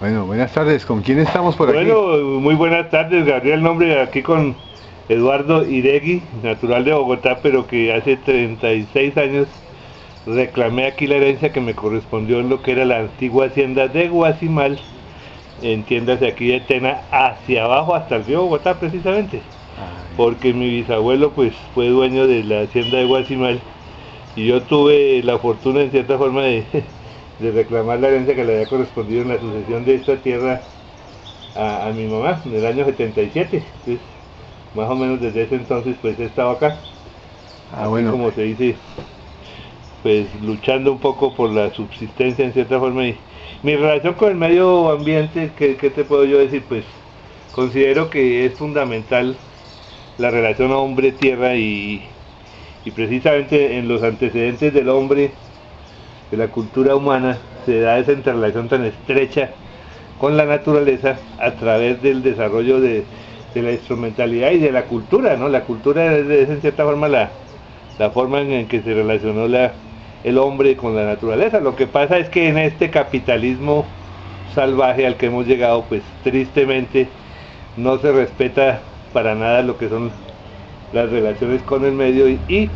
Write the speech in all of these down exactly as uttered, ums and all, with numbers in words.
Bueno, buenas tardes, ¿con quién estamos por bueno, aquí? Bueno, muy buenas tardes, Gabriel Nombre, aquí con Eduardo Iregui, natural de Bogotá, pero que hace treinta y seis años reclamé aquí la herencia que me correspondió en lo que era la antigua hacienda de Guasimal, entiéndase aquí de Tena hacia abajo hasta el río Bogotá precisamente, porque mi bisabuelo pues fue dueño de la hacienda de Guasimal y yo tuve la fortuna en cierta forma de, de reclamar la herencia que le había correspondido en la sucesión de esta tierra a, a mi mamá en el año setenta y siete. Entonces, más o menos desde ese entonces pues he estado acá, ah, bueno. como se dice, pues luchando un poco por la subsistencia en cierta forma. Y mi relación con el medio ambiente, ¿qué, qué te puedo yo decir? Pues considero que es fundamental la relación hombre-tierra y, y precisamente en los antecedentes del hombre, de la cultura humana, se da esa interrelación tan estrecha con la naturaleza a través del desarrollo de, de la instrumentalidad y de la cultura, ¿no? La cultura es, es en cierta forma la, la forma en que se relacionó la, el hombre con la naturaleza. Lo que pasa es que en este capitalismo salvaje al que hemos llegado, pues tristemente no se respeta para nada lo que son las relaciones con el medio y, y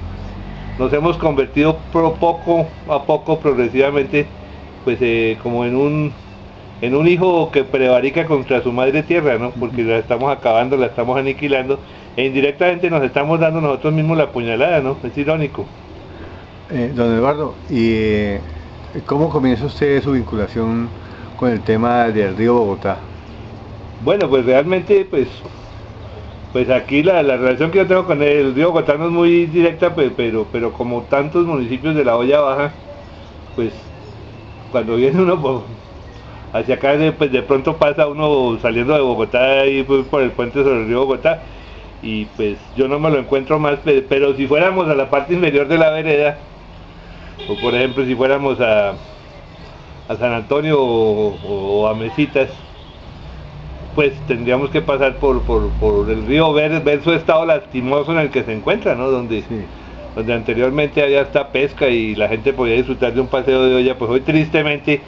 nos hemos convertido poco a poco progresivamente pues eh, como en un en un hijo que prevarica contra su madre tierra, ¿no? Porque la estamos acabando, la estamos aniquilando e indirectamente nos estamos dando nosotros mismos la puñalada, ¿no? Es irónico. Eh, don Eduardo, ¿y eh, cómo comienza usted su vinculación con el tema del río Bogotá? Bueno, pues realmente pues Pues aquí la, la relación que yo tengo con el río Bogotá no es muy directa, pues, pero, pero como tantos municipios de la olla baja, pues cuando viene uno pues, hacia acá, pues de pronto pasa uno saliendo de Bogotá y pues, por el puente sobre el río Bogotá, y pues yo no me lo encuentro más, pero, pero si fuéramos a la parte inferior de la vereda, o por ejemplo si fuéramos a, a San Antonio o, o a Mesitas, pues tendríamos que pasar por, por, por el río, ver, ver su estado lastimoso en el que se encuentra, ¿no? Donde, sí. donde anteriormente había hasta pesca y la gente podía disfrutar de un paseo de olla. Pues hoy tristemente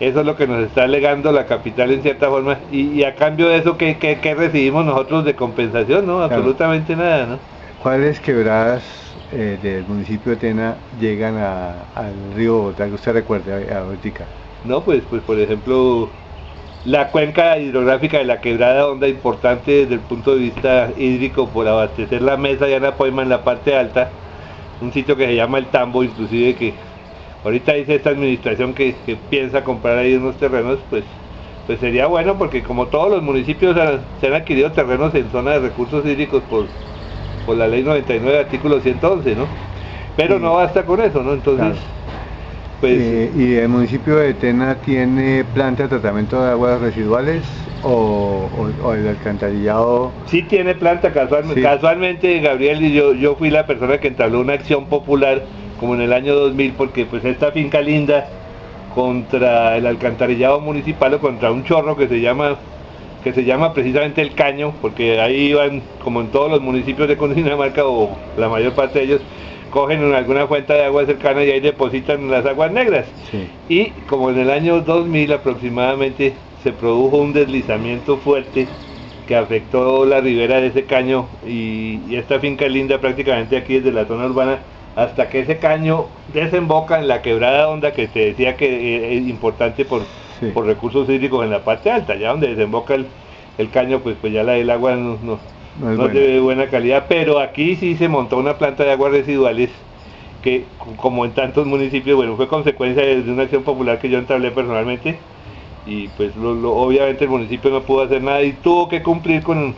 eso es lo que nos está alegando la capital en cierta forma, y, y a cambio de eso, ¿qué, qué, qué recibimos nosotros de compensación? No, absolutamente claro. nada, ¿no? ¿Cuáles quebradas eh, del municipio de Tena llegan a, al río Bogotá que usted recuerde, a Bogotá? No, pues, pues por ejemplo... la cuenca hidrográfica de la quebrada onda, importante desde el punto de vista hídrico por abastecer la mesa de Anapoima en la parte alta, un sitio que se llama el Tambo, inclusive que ahorita dice esta administración que, que piensa comprar ahí unos terrenos, pues, pues sería bueno porque como todos los municipios han, se han adquirido terrenos en zona de recursos hídricos por, por la ley noventa y nueve, artículo ciento once, ¿no? Pero no basta con eso, ¿no? Entonces... Claro. Pues, eh, ¿Y el municipio de Tena tiene planta de tratamiento de aguas residuales o, o, o el alcantarillado? Sí tiene planta, casualmente, sí. casualmente Gabriel, y yo, yo fui la persona que entabló una acción popular como en el año dos mil, porque pues esta finca linda contra el alcantarillado municipal o contra un chorro que se llama que se llama precisamente El Caño, porque ahí van, como en todos los municipios de Cundinamarca o la mayor parte de ellos, cogen en alguna fuente de agua cercana y ahí depositan las aguas negras. Sí. Y como en el año dos mil aproximadamente se produjo un deslizamiento fuerte que afectó la ribera de ese caño y, y esta finca linda prácticamente aquí desde la zona urbana hasta que ese caño desemboca en la quebrada onda que te decía que es importante por, sí. por recursos hídricos en la parte alta, ya donde desemboca el, el caño, pues, pues ya la, el agua no... no No, no bueno. de buena calidad, pero aquí sí se montó una planta de aguas residuales que, como en tantos municipios, bueno, fue consecuencia de una acción popular que yo entablé personalmente y pues lo, lo, obviamente el municipio no pudo hacer nada y tuvo que cumplir con,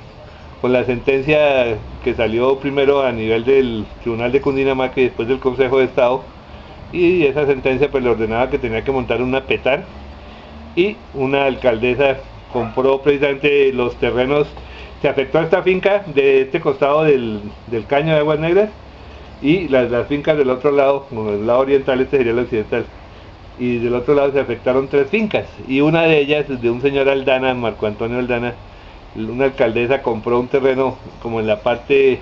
con la sentencia que salió primero a nivel del Tribunal de Cundinamarca y después del Consejo de Estado, y esa sentencia pues le ordenaba que tenía que montar una P T A R, y una alcaldesa compró precisamente los terrenos. Se afectó a esta finca de este costado del, del Caño de Aguas Negras y las, las fincas del otro lado, como el lado oriental, este sería el occidental, y del otro lado se afectaron tres fincas, y una de ellas de un señor Aldana, Marco Antonio Aldana, una alcaldesa, compró un terreno como en la parte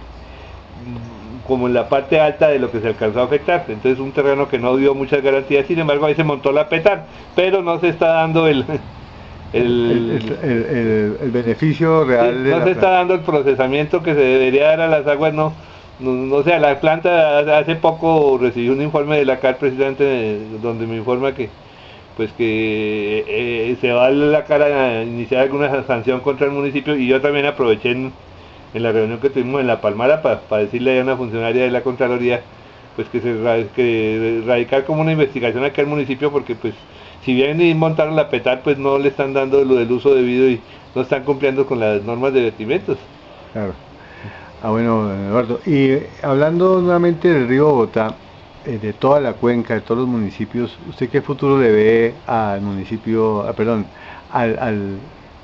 como en la parte alta de lo que se alcanzó a afectar, entonces un terreno que no dio muchas garantías, sin embargo ahí se montó la P E T A R, pero no se está dando el... el, el, el, el, el beneficio real sí, de no la se planta. Está dando el procesamiento que se debería dar a las aguas, no, no, no sé, la planta hace poco recibí un informe de la C A R precisamente donde me informa que pues que eh, se va a la C A R a iniciar alguna sanción contra el municipio, y yo también aproveché en, en la reunión que tuvimos en la Palmara para pa decirle a una funcionaria de la Contraloría pues que se que radicar como una investigación acá al municipio, porque pues si bien y montaron la PETAR pues no le están dando lo del uso debido y no están cumpliendo con las normas de vertimientos. Claro. Ah, bueno, Eduardo, y hablando nuevamente del río Bogotá, de toda la cuenca, de todos los municipios, ¿usted qué futuro le ve al municipio, ah, perdón, al, al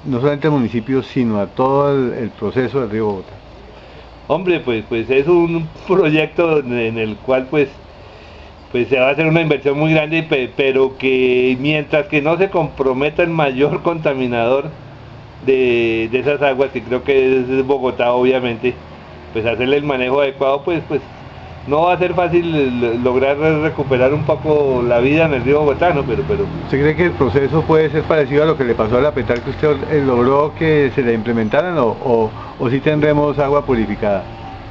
no solamente al municipio, sino a todo el, el proceso del río Bogotá? Hombre, pues pues es un proyecto en el cual pues pues se va a hacer una inversión muy grande, pero que mientras que no se comprometa el mayor contaminador de, de esas aguas, que creo que es Bogotá obviamente, pues hacerle el manejo adecuado, pues pues no va a ser fácil lograr recuperar un poco la vida en el río bogotano, pero... pero ¿usted cree que el proceso puede ser parecido a lo que le pasó a la PETAR, que usted logró que se le implementaran, o, o, o si sí tendremos agua purificada?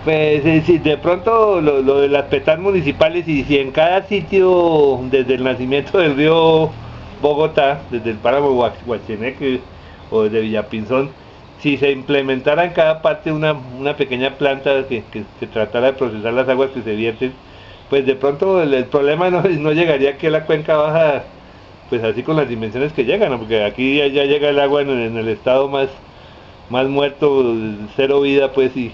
Pues eh, si de pronto lo, lo de las PETAR municipales, y si en cada sitio, desde el nacimiento del río Bogotá, desde el páramo Guachineque o desde Villapinzón, si se implementara en cada parte una, una pequeña planta que, que se tratara de procesar las aguas que se vierten, pues de pronto el, el problema no, no llegaría que la cuenca baja, pues así con las dimensiones que llegan, ¿no? Porque aquí ya, ya llega el agua en, en el estado más, más muerto, cero vida, pues, y,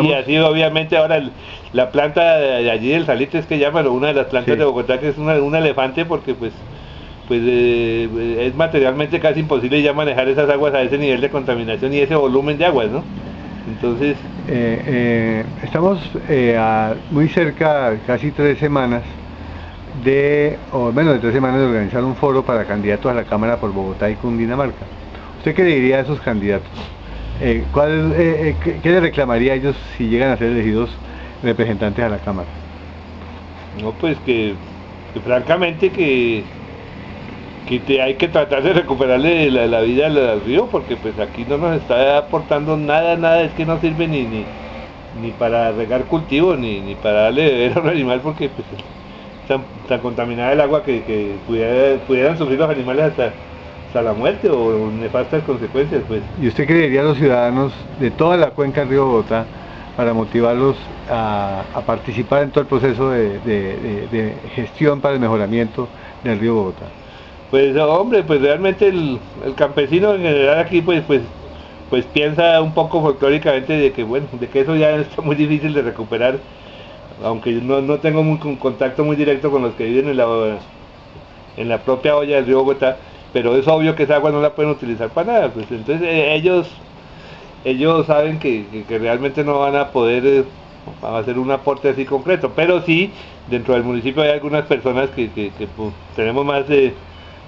y así obviamente ahora el, la planta de allí del Salitre, es que llaman, o una de las plantas sí. de Bogotá, que es una, un elefante, porque pues... pues eh, es materialmente casi imposible ya manejar esas aguas a ese nivel de contaminación y ese volumen de aguas, ¿no? Entonces... Eh, eh, estamos eh, a muy cerca, casi tres semanas, de, o menos de tres semanas, de organizar un foro para candidatos a la Cámara por Bogotá y Cundinamarca. ¿Usted qué le diría a esos candidatos? Eh, ¿cuál, eh, qué, ¿Qué le reclamaría a ellos si llegan a ser elegidos representantes a la Cámara? No, pues que, que francamente que... que te, hay que tratar de recuperarle la, la vida al río, porque pues aquí no nos está aportando nada, nada, es que no sirve ni ni, ni para regar cultivos, ni, ni para darle beber a un animal, porque pues tan, tan contaminada el agua que, que pudiera, pudieran sufrir los animales hasta, hasta la muerte o nefastas consecuencias, pues. ¿Y usted qué le diría a los ciudadanos de toda la cuenca del río Bogotá para motivarlos a, a participar en todo el proceso de, de, de, de gestión para el mejoramiento del río Bogotá? Pues hombre, pues realmente el, el campesino en general aquí pues pues pues piensa un poco folclóricamente de que bueno, de que eso ya está muy difícil de recuperar, aunque no, no tengo muy, un contacto muy directo con los que viven en la en la propia olla del río Bogotá, pero es obvio que esa agua no la pueden utilizar para nada, pues entonces eh, ellos ellos saben que, que, que realmente no van a poder eh, hacer un aporte así concreto, pero sí dentro del municipio hay algunas personas que, que, que pues, tenemos más de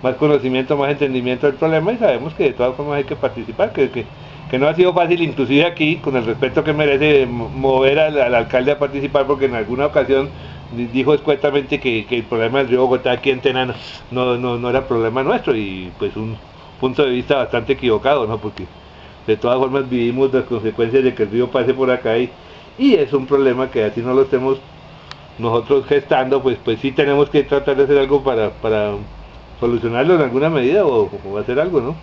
más conocimiento, más entendimiento del problema, y sabemos que de todas formas hay que participar, que, que, que no ha sido fácil, inclusive aquí, con el respeto que merece, mover al, al alcalde a participar, porque en alguna ocasión dijo escuetamente que, que el problema del río Bogotá aquí en Tena no, no, no era problema nuestro, y pues un punto de vista bastante equivocado, ¿no? Porque de todas formas vivimos las consecuencias de que el río pase por acá, y, y es un problema que así no lo estemos nosotros gestando, pues pues sí tenemos que tratar de hacer algo para... para solucionarlo en alguna medida o, o hacer algo, ¿no?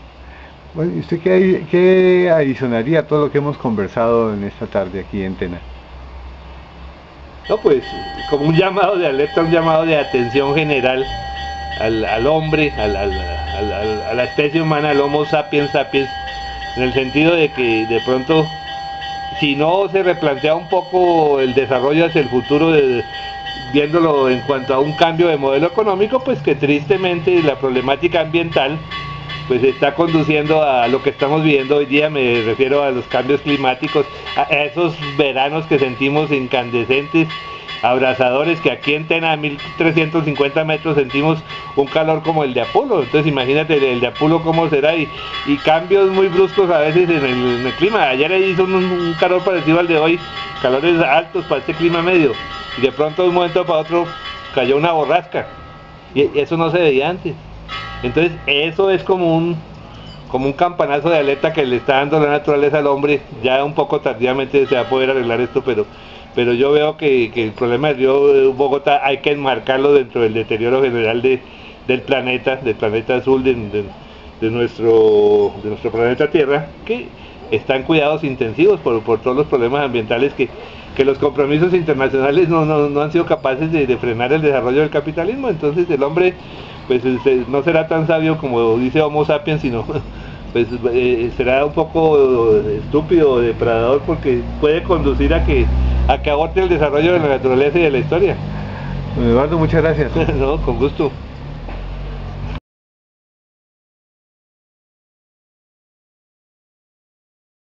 Bueno, ¿y usted qué, qué adicionaría a todo lo que hemos conversado en esta tarde aquí en Tena? No, pues, como un llamado de alerta, un llamado de atención general al, al hombre, al, al, al, al, a la especie humana, al Homo sapiens sapiens, en el sentido de que de pronto, si no se replantea un poco el desarrollo hacia el futuro de... viéndolo en cuanto a un cambio de modelo económico, pues que tristemente la problemática ambiental pues está conduciendo a lo que estamos viviendo hoy día, me refiero a los cambios climáticos, a esos veranos que sentimos incandescentes, abrasadores, que aquí en Tena a mil trescientos cincuenta metros sentimos un calor como el de Apolo, entonces imagínate el de Apolo cómo será, y, y cambios muy bruscos a veces en el, en el clima, ayer hizo un, un calor parecido al de hoy, calores altos para este clima medio, y de pronto de un momento para otro cayó una borrasca, y eso no se veía antes, entonces eso es como un, como un campanazo de alerta que le está dando la naturaleza al hombre. Ya un poco tardíamente se va a poder arreglar esto, pero, pero yo veo que, que el problema del río Bogotá hay que enmarcarlo dentro del deterioro general de, del planeta, del planeta azul, de, de, de, nuestro, de nuestro planeta Tierra, que están cuidados intensivos por, por todos los problemas ambientales que, que los compromisos internacionales no, no, no han sido capaces de, de frenar el desarrollo del capitalismo. Entonces el hombre pues no será tan sabio como dice Homo sapiens, sino pues eh, será un poco estúpido, depredador, porque puede conducir a que, a que aborte el desarrollo de la naturaleza y de la historia. Eduardo, muchas gracias. No, con gusto.